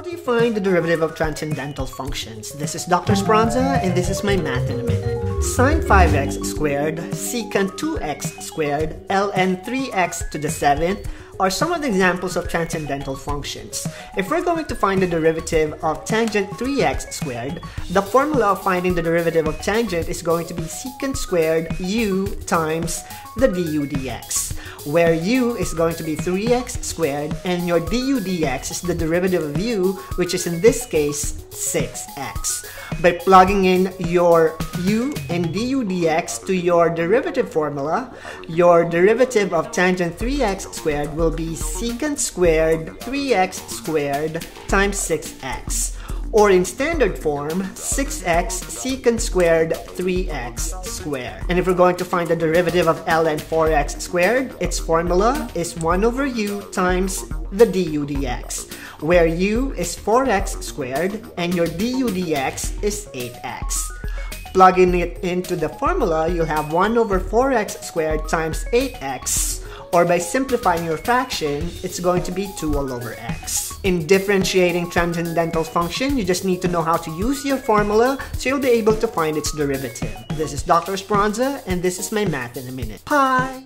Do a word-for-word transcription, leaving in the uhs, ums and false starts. How do you find the derivative of transcendental functions? This is Doctor Spronza, and this is my math in a minute. Sine five x squared, secant two x squared, ln three x to the seventh are some of the examples of transcendental functions. If we're going to find the derivative of tangent three x squared, the formula of finding the derivative of tangent is going to be secant squared u times the du dx, where u is going to be three x squared and your du dx is the derivative of u, which is in this case six x. By plugging in your u and du dx to your derivative formula, your derivative of tangent three x squared will be secant squared three x squared times six x, or in standard form six x secant squared three x squared. And if we're going to find the derivative of ln four x squared, its formula is one over u times the du dx, where u is four x squared and your du dx is eight x. Plugging it into the formula, you'll have one over four x squared times eight x, or by simplifying your fraction, it's going to be two all over x. In differentiating transcendental function, you just need to know how to use your formula so you'll be able to find its derivative. This is Doctor Spronza, and this is my math in a minute. Bye!